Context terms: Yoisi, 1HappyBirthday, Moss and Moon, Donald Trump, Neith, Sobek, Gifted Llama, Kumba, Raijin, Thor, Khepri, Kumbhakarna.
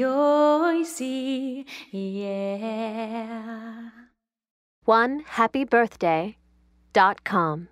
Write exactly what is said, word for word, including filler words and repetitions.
Yoisi, yeah. one happy birthday dot com